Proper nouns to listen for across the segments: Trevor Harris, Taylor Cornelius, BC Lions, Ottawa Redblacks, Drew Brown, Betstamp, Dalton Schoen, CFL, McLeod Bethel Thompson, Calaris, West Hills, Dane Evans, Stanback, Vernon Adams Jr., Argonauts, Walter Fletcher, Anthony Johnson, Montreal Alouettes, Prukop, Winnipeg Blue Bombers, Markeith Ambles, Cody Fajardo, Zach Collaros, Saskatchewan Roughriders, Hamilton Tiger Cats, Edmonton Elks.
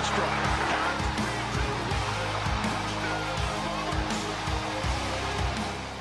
the strike.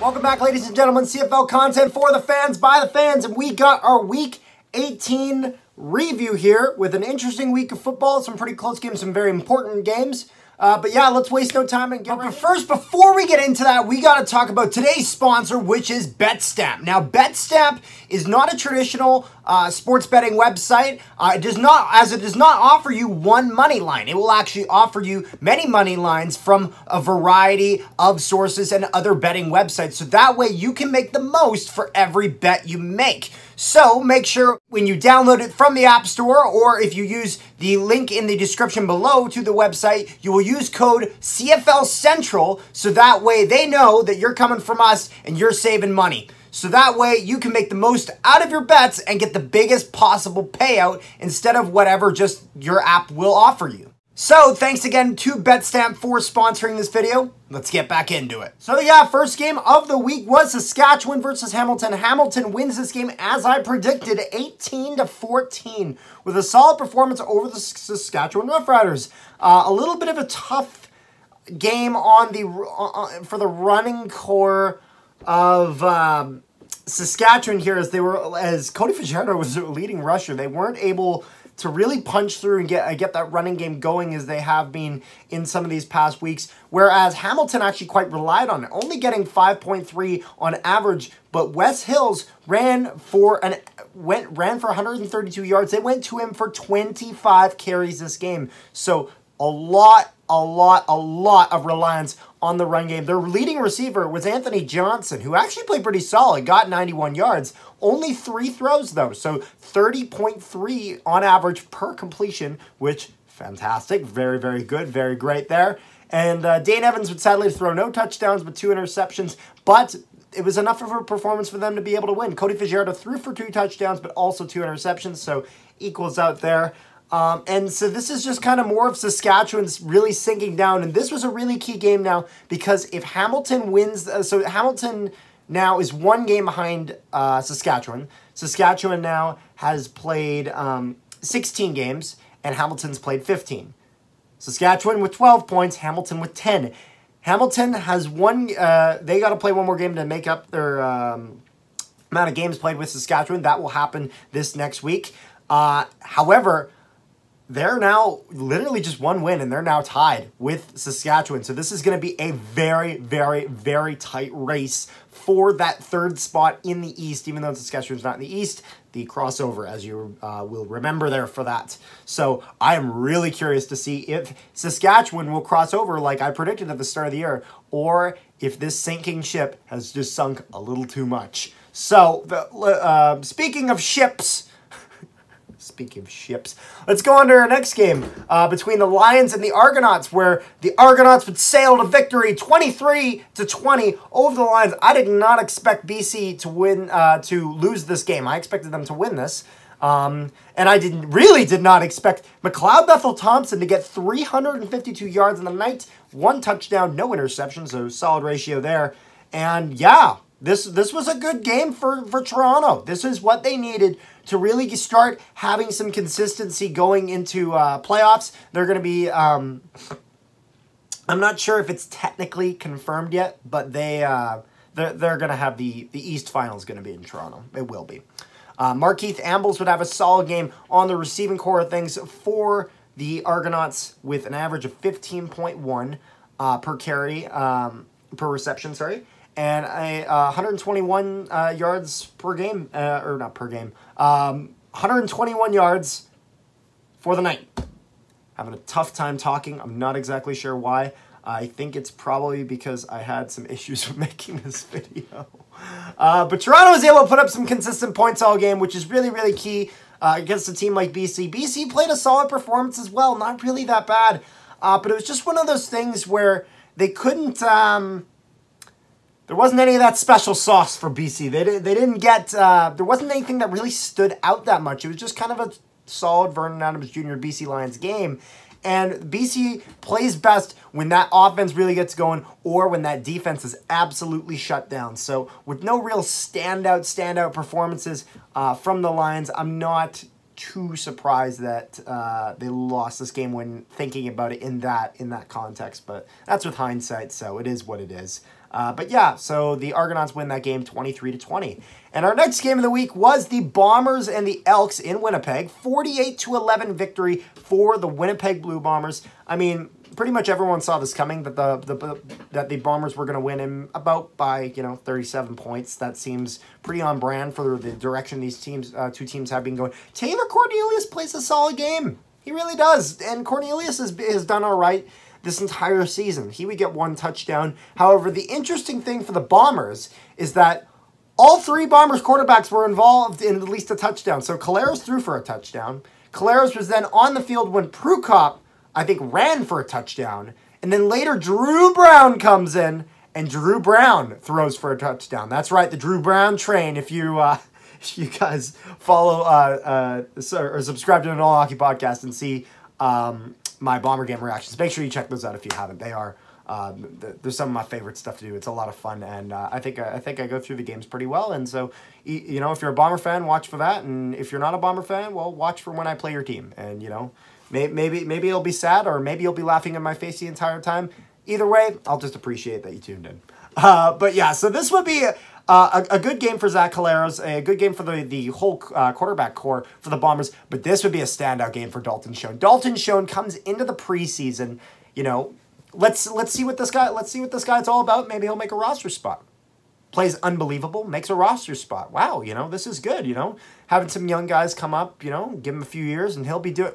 Welcome back, ladies and gentlemen. CFL content for the fans, by the fans, and we got our Week 18 review here with an interesting week of football, some pretty close games, some very important games. But yeah, let's waste no time and get right first, before we get into that, we got to talk about today's sponsor, which is Betstamp. Now, Betstamp is not a traditional sports betting website. It does not offer you one money line. It will actually offer you many money lines from a variety of sources and other betting websites. So that way you can make the most for every bet you make. So make sure when you download it from the App Store, or if you use the link in the description below to the website, you will use code CFL Central, so that way they know that you're coming from us and you're saving money. So that way you can make the most out of your bets and get the biggest possible payout instead of whatever just your app will offer you. So thanks again to Betstamp for sponsoring this video. Let's get back into it. So yeah, first game of the week was Saskatchewan versus Hamilton. Hamilton wins this game, as I predicted, 18-14, with a solid performance over the Saskatchewan Roughriders. A little bit of a tough game on the for the running core of Saskatchewan here, as they were, as Cody Fajardo was their leading rusher. They weren't able to really punch through and get that running game going as they have been in some of these past weeks, whereas Hamilton actually quite relied on it, only getting 5.3 on average, but West Hills ran for 132 yards. They went to him for 25 carries this game, so a lot of reliance on the run game. Their leading receiver was Anthony Johnson, who actually played pretty solid, got 91 yards. Only 3 throws, though, so 30.3 on average per completion, which, fantastic, very, very good, very great there. And Dane Evans would sadly throw no touchdowns but 2 interceptions, but it was enough of a performance for them to be able to win. Cody Fajardo threw for 2 touchdowns but also 2 interceptions, so equals out there. And so this is just kind of more of Saskatchewan's really sinking down, and this was a really key game now, because if Hamilton wins, so Hamilton now is 1 game behind Saskatchewan. Saskatchewan now has played 16 games, and Hamilton's played 15. Saskatchewan with 12 points, Hamilton with 10. Hamilton has they got to play 1 more game to make up their amount of games played with Saskatchewan. That will happen this next week. However, they're now literally just 1 win, and they're now tied with Saskatchewan. So this is going to be a very, very, very tight race for that 3rd spot in the East. Even though Saskatchewan's not in the East, the crossover, as you will remember there for that. So I am really curious to see if Saskatchewan will cross over like I predicted at the start of the year, or if this sinking ship has just sunk a little too much. So speaking of ships... Speaking of ships, let's go on to our next game between the Lions and the Argonauts, where the Argonauts would sail to victory 23-20 over the Lions. I did not expect BC to win, to lose this game. I expected them to win this. And I really did not expect McLeod Bethel Thompson to get 352 yards in the night, 1 touchdown, no interceptions, so solid ratio there. And yeah, this was a good game for Toronto. This is what they needed to really start having some consistency going into playoffs. They're going to be, I'm not sure if it's technically confirmed yet, but they're going to have the East Finals going to be in Toronto. It will be. Markeith Ambles would have a solid game on the receiving core of things for the Argonauts, with an average of 15.1 per carry, per reception, sorry. And 121 yards per game, or not per game, 121 yards for the night. Having a tough time talking. I'm not exactly sure why. I think it's probably because I had some issues with making this video. But Toronto was able to put up some consistent points all game, which is really, really key against a team like BC. BC played a solid performance as well, not really that bad. But it was just one of those things where they couldn't... there wasn't any of that special sauce for BC. They didn't get, there wasn't anything that really stood out that much. It was just kind of a solid Vernon Adams Jr. BC Lions game. And BC plays best when that offense really gets going, or when that defense is absolutely shut down. So with no real standout performances from the Lions, I'm not too surprised that they lost this game when thinking about it in that context, but that's with hindsight, so it is what it is. But yeah, so the Argonauts win that game 23-20. And our next game of the week was the Bombers and the Elks in Winnipeg. 48-11 victory for the Winnipeg Blue Bombers. I mean, pretty much everyone saw this coming, that the Bombers were going to win in about by, 37 points. That seems pretty on brand for the direction these teams, two teams have been going. Taylor Cornelius plays a solid game. He really does. And Cornelius has done all right this entire season. He would get one touchdown. However, the interesting thing for the Bombers is that all three Bombers quarterbacks were involved in at least a touchdown. So Calaris threw for a touchdown. Calaris was then on the field when Prukop, I think, ran for a touchdown. And then later Drew Brown comes in and Drew Brown throws for a touchdown. That's right, the Drew Brown train. If you guys follow or subscribe to an All Hockey Podcast and see my Bomber game reactions, make sure you check those out if you haven't. They are there's some of my favorite stuff to do. It's a lot of fun, and I think I go through the games pretty well. And so, if you're a Bomber fan, watch for that, and if you're not a Bomber fan, well, watch for when I play your team. And maybe it'll be sad, or maybe you'll be laughing in my face the entire time. Either way, I'll just appreciate that you tuned in. But yeah, so this would be a good game for Zach Collaros, a good game for the whole quarterback core for the Bombers, but this would be a standout game for Dalton Schoen. Dalton Schoen comes into the preseason, let's see what this guy's all about. Maybe he'll make a roster spot. Plays unbelievable, makes a roster spot. Wow, this is good, having some young guys come up, give him a few years and he'll be doing,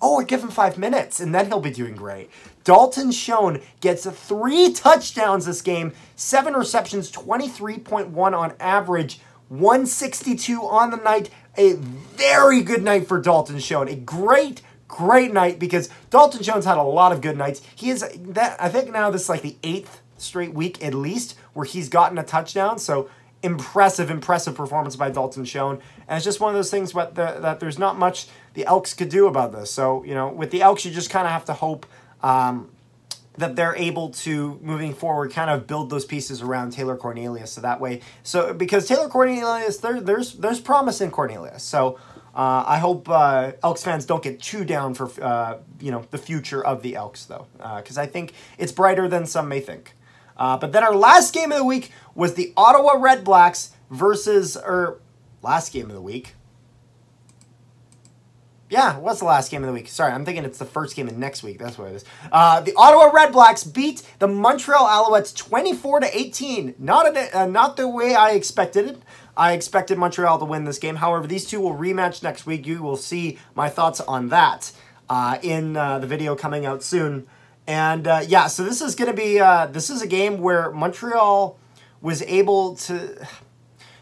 or give him 5 minutes, and then he'll be doing great. Dalton Schoen gets 3 touchdowns this game, 7 receptions, 23.1 on average, 162 on the night. A very good night for Dalton Schoen. A great, great night, because Dalton Schoen's had a lot of good nights. He is, I think now this is like the 8th straight week at least where he's gotten a touchdown, so impressive performance by Dalton Schoen. And it's just one of those things that there's not much the Elks could do about this. So, with the Elks, you just kind of have to hope that they're able to, moving forward, kind of build those pieces around Taylor Cornelius. So that way, because Taylor Cornelius, there's promise in Cornelius. So I hope Elks fans don't get too down for, the future of the Elks, though. Because I think it's brighter than some may think. But then our last game of the week was the Ottawa Redblacks versus, last game of the week. Yeah, it was the last game of the week. Sorry, I'm thinking it's the first game of next week. That's what it is. The Ottawa Redblacks beat the Montreal Alouettes 24-18. Not the way I expected it. I expected Montreal to win this game. However, these two will rematch next week. You will see my thoughts on that in the video coming out soon. And yeah, so this is going to be, this is a game where Montreal was able to,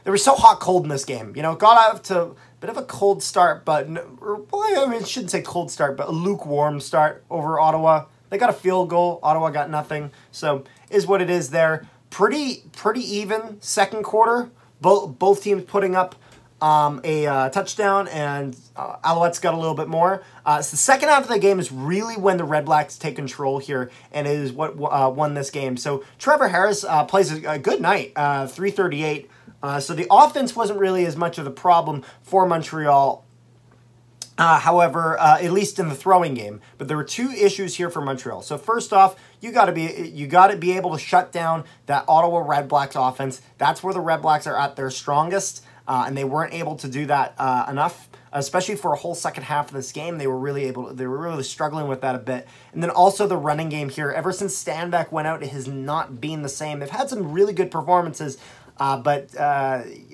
they were so hot-cold in this game. Got out to a bit of a cold start, but, well, I mean, I shouldn't say cold start, but a lukewarm start over Ottawa. They got a field goal. Ottawa got nothing. So is what it is there. Pretty even second quarter. Both teams putting up a touchdown, and Alouettes got a little bit more. So the second half of the game is really when the Redblacks take control here, and it is what won this game. So Trevor Harris plays a good night, 338. So the offense wasn't really as much of the problem for Montreal, however, at least in the throwing game. But there were two issues here for Montreal. So first off, you got to be able to shut down that Ottawa Redblacks offense. That's where the Redblacks are at their strongest. And they weren't able to do that enough, especially for a whole second half of this game. They were really struggling with that a bit. And then also the running game here. Ever since Stanback went out, it has not been the same. They've had some really good performances, but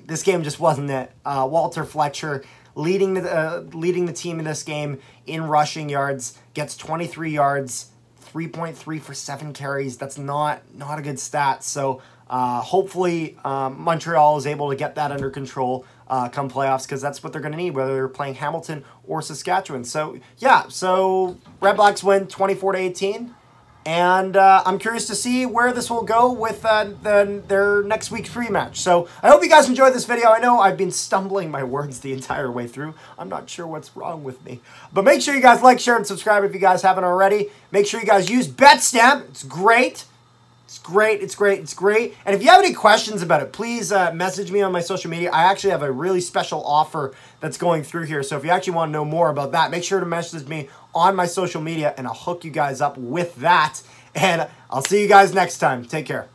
this game just wasn't it. Walter Fletcher leading the team in this game in rushing yards, gets 23 yards, 3.3 for 7 carries. That's not a good stat. So. Hopefully, Montreal is able to get that under control come playoffs, because that's what they're going to need, whether they're playing Hamilton or Saskatchewan. So, yeah, so Redblacks win 24-18, and I'm curious to see where this will go with their next week's rematch. So I hope you guys enjoyed this video. I know I've been stumbling my words the entire way through. I'm not sure what's wrong with me. But make sure you guys like, share, and subscribe if you guys haven't already. Make sure you guys use Betstamp. It's great. It's great. And if you have any questions about it, please message me on my social media. I actually have a really special offer that's going through here. So if you actually want to know more about that, make sure to message me on my social media and I'll hook you guys up with that. And I'll see you guys next time. Take care.